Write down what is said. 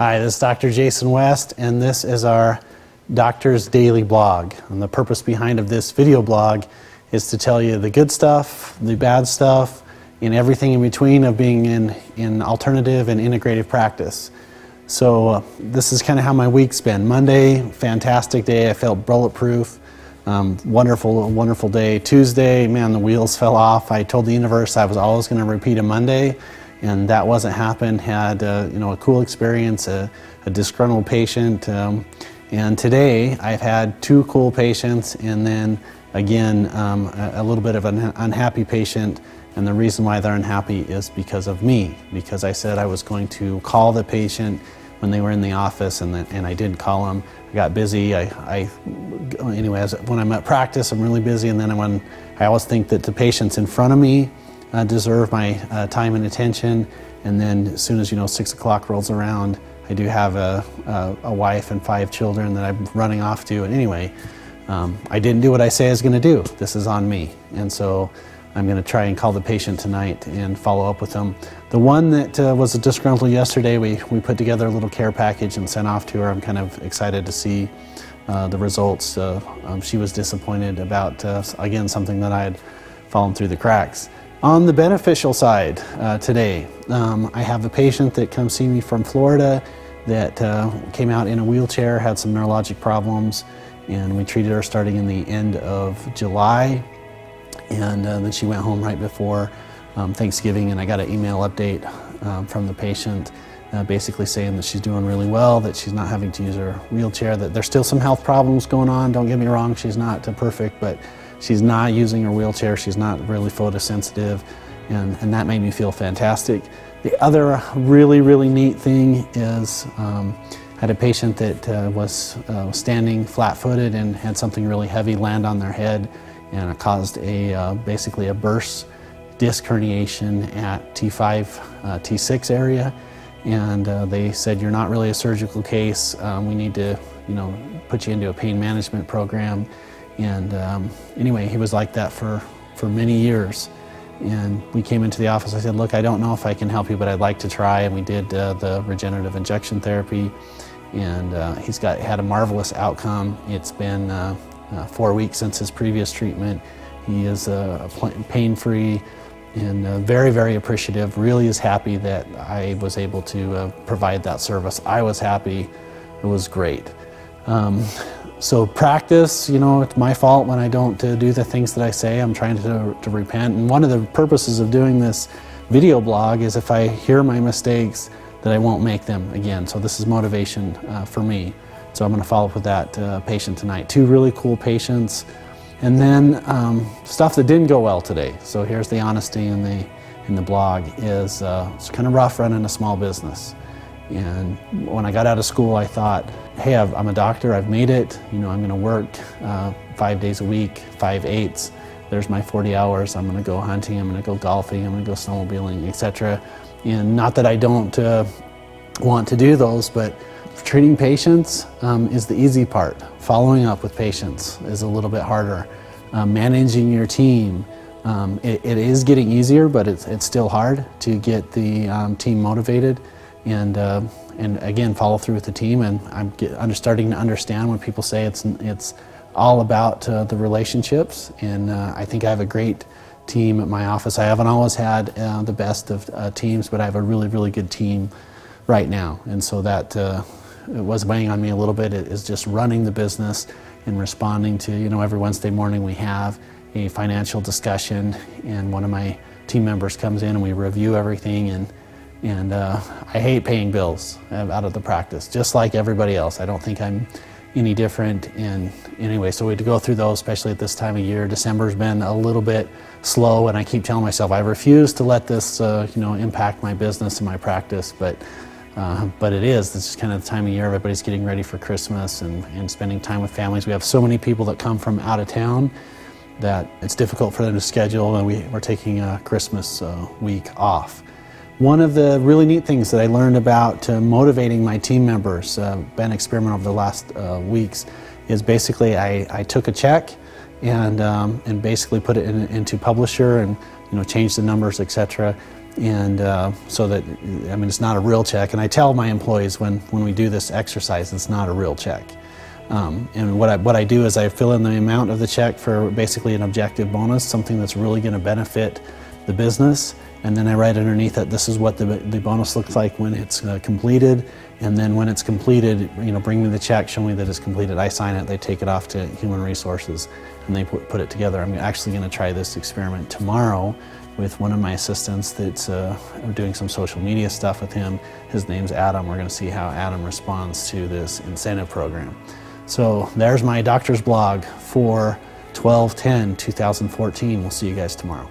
Hi, this is Dr. Jason West, and this is our Doctor's Daily Blog. And the purpose behind of this video blog is to tell you the good stuff, the bad stuff, and everything in between of being in alternative and integrative practice. So this is kind of how my week's been. Monday, fantastic day. I felt bulletproof. Wonderful day. Tuesday, man, the wheels fell off. I told the universe I was always going to repeat a Monday, and that wasn't happened. Had a cool experience, a disgruntled patient, and today I've had two cool patients, and then again a little bit of an unhappy patient. And the reason why they're unhappy is because of me, because I said I was going to call the patient when they were in the office, and I didn't call them. I got busy. Anyways, when I'm at practice, I'm really busy, and then when I always think that the patients in front of me deserve my time and attention, and then as soon as 6 o'clock rolls around, I do have a wife and 5 children that I'm running off to, and anyway, I didn't do what I say I was going to do. This is on me, and so I'm going to try and call the patient tonight and follow up with them. The one that was a disgruntled yesterday, we put together a little care package and sent off to her. I'm kind of excited to see the results. She was disappointed about again something that I had fallen through the cracks. On the beneficial side today, I have a patient that comes see me from Florida that came out in a wheelchair, had some neurologic problems, and we treated her starting in the end of July, and then she went home right before Thanksgiving, and I got an email update from the patient basically saying that she's doing really well, that she's not having to use her wheelchair, that there's still some health problems going on. Don't get me wrong, she's not perfect, but she's not using her wheelchair, she's not really photosensitive, and that made me feel fantastic. The other really, really neat thing is I had a patient that was standing flat-footed and had something really heavy land on their head, and it caused basically a burst disc herniation at T5, T6 area, and they said, "You're not really a surgical case, we need to put you into a pain management program." And anyway, he was like that for many years. And we came into the office, I said, "Look, I don't know if I can help you, but I'd like to try." And we did the regenerative injection therapy. And he's had a marvelous outcome. It's been 4 weeks since his previous treatment. He is pain-free and very, very appreciative. Really is happy that I was able to provide that service. I was happy, it was great. So practice, it's my fault when I don't do the things that I say. I'm trying to repent. And one of the purposes of doing this video blog is if I hear my mistakes, that I won't make them again. So this is motivation for me. So I'm going to follow up with that patient tonight. Two really cool patients. And then stuff that didn't go well today. So here's the honesty in the blog is it's kind of rough running a small business. And when I got out of school, I thought, hey, I'm a doctor, I've made it, I'm going to work 5 days a week, 5/8. There's my 40 hours, I'm going to go hunting, I'm going to go golfing, I'm going to go snowmobiling, etc. And not that I don't want to do those, but treating patients is the easy part. Following up with patients is a little bit harder. Managing your team, it is getting easier, but it's still hard to get the team motivated. And again, follow through with the team, and I'm starting to understand when people say it's all about the relationships, and I think I have a great team at my office. I haven't always had the best of teams, but I have a really, really good team right now, and so that it was weighing on me a little bit. It is just running the business and responding to, every Wednesday morning we have a financial discussion, and one of my team members comes in and we review everything, and I hate paying bills out of the practice, just like everybody else. I don't think I'm any different. And anyway, so we had to go through those, especially at this time of year. December's been a little bit slow, and I keep telling myself I refuse to let this, impact my business and my practice. But it is. This is kind of the time of year. Everybody's getting ready for Christmas and spending time with families. We have so many people that come from out of town that it's difficult for them to schedule, and we're taking a Christmas week off. One of the really neat things that I learned about motivating my team members, been experimenting over the last weeks, is basically I took a check and basically put it into Publisher and changed the numbers, etc. And so that, I mean, it's not a real check. And I tell my employees when we do this exercise, it's not a real check. And what I do is I fill in the amount of the check for basically an objective bonus, something that's really going to benefit the business. And then I write underneath it, this is what the bonus looks like when it's completed. And then when it's completed, you know, bring me the check, show me that it's completed. I sign it, they take it off to Human Resources, and they put it together. I'm actually going to try this experiment tomorrow with one of my assistants that's doing some social media stuff with him. His name's Adam. We're going to see how Adam responds to this incentive program. So there's my doctor's blog for 12/10/2014. We'll see you guys tomorrow.